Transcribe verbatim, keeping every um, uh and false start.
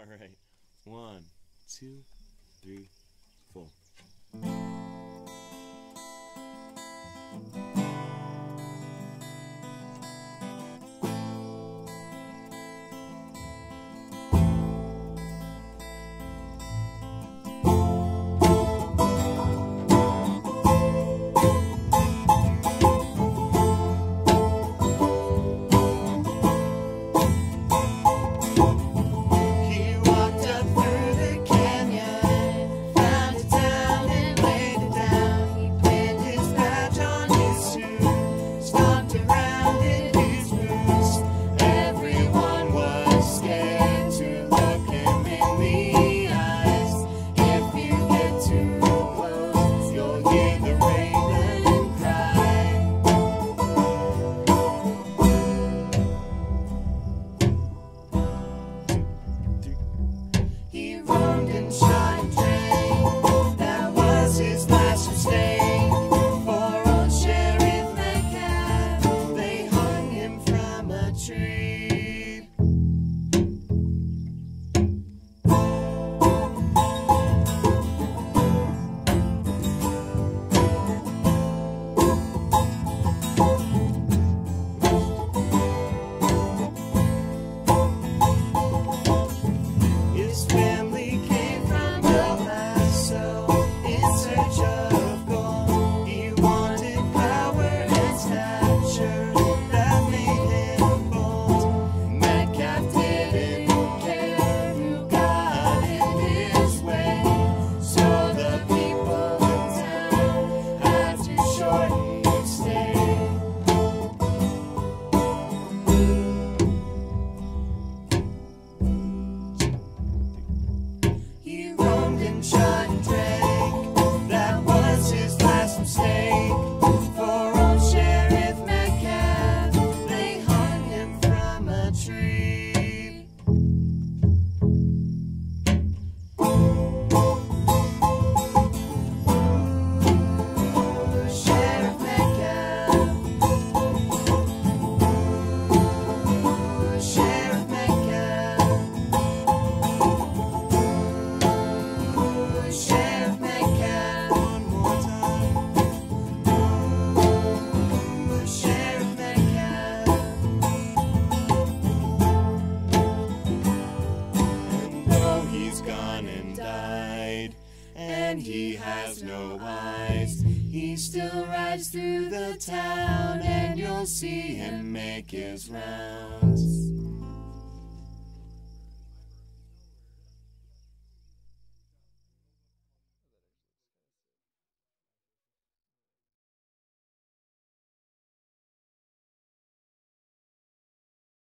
All right, one, two, three, four. And he has no eyes, he still rides through the town, and you'll see him make his rounds.